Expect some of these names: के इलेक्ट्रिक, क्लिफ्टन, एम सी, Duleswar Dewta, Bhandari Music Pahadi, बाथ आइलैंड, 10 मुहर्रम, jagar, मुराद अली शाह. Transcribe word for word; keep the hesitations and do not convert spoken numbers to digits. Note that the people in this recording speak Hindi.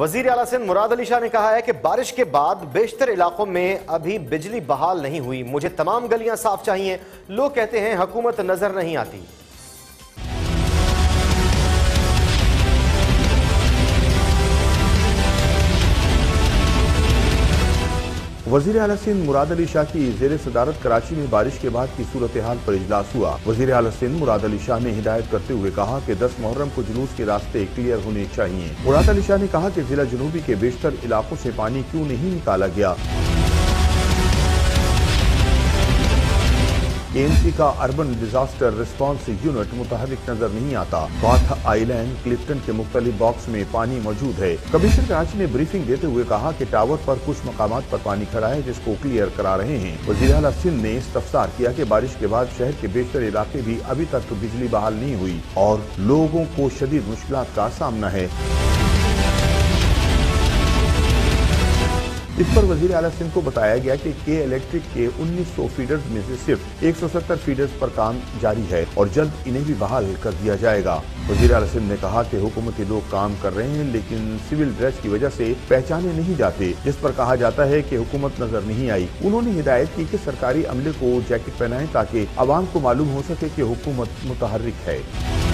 वजीर आला सिंध मुराद अली शाह ने कहा है कि बारिश के बाद बेशतर इलाकों में अभी बिजली बहाल नहीं हुई। मुझे तमाम गलियां साफ चाहिए। लोग कहते हैं हुकूमत नजर नहीं आती। वज़ीर आला सिंध मुराद अली शाह की ज़ेरे सदारत कराची में बारिश के बाद की सूरत हाल पर इजलास हुआ। वज़ीर आला सिंध मुराद अली शाह ने हिदायत करते हुए कहा कि दस मुहर्रम को जुलूस के रास्ते क्लियर होने चाहिए। मुराद अली शाह ने कहा कि जिला जनूबी के बेशतर इलाकों से पानी क्यों नहीं निकाला गया। एम सी का अर्बन डिजास्टर रिस्पॉन्स यूनिट मुतहरिक नजर नहीं आता। बाथ आइलैंड क्लिफ्टन के मुख्तलिफ बॉक्स में पानी मौजूद है। कमिश्नर कराची ने ब्रीफिंग देते हुए कहा कि टावर पर कुछ मकामात पर पानी खड़ा है जिसको क्लियर करा रहे हैं। वज़ीर आला सिंध ने इस्तफसार किया कि बारिश के बाद शहर के बेशतर इलाके भी अभी तक बिजली बहाल नहीं हुई और लोगों को शदीद मुश्किल का सामना है। इस पर वज़ीर आला सिंध को बताया गया कि के इलेक्ट्रिक के उन्नीस सौ फीडर्स में से सिर्फ एक सौ सत्तर फीडर्स पर काम जारी है और जल्द इन्हें भी बहाल कर दिया जाएगा। वज़ीर आला सिंध ने कहा कि हुकूमती लोग काम कर रहे हैं लेकिन सिविल ड्रेस की वजह से पहचाने नहीं जाते, जिस पर कहा जाता है कि हुकूमत नजर नहीं आई। उन्होंने हिदायत की कि सरकारी अमले को जैकेट पहनाएं ताकि आवाम को मालूम हो सके कि हुकूमत मुतहर्रिक है।